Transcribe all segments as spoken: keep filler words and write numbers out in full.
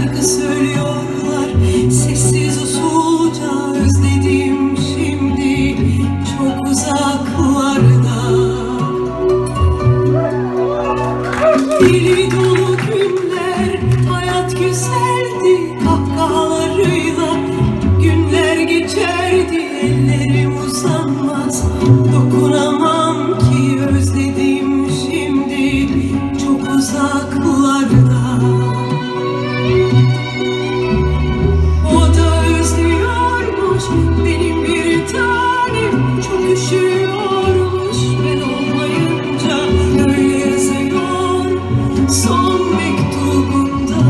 şarkı söylüyorlar sessiz usulca, özledim şimdi çok uzaklarda. Deli dolu günler, hayat güzeldi, kahkahalarıyla günler geçerdi. Ellerim uzanmaz, dokunamam ki, özledim şimdi çok uzaklarda. O da özlüyormuş benim bir tanem, çok üşüyormuş ben olmayınca. Öyle yazıyor son mektubunda.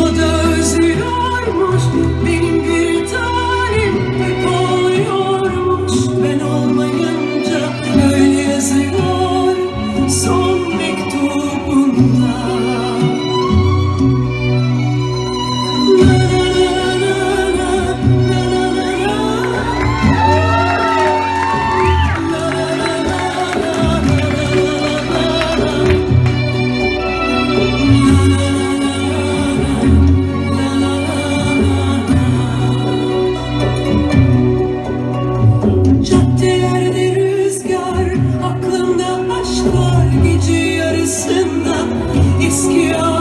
O da özlüyormuş benim bir tanem, hep ağlıyormuş ben olmayınca. Öyle yazıyor son mektubunda. Caddelerde rüzgar, aklımda aşklar, gece yarısında eski